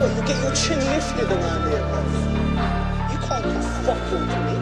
You get your chin lifted around here, bro. You can't do fucking to me.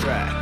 Track.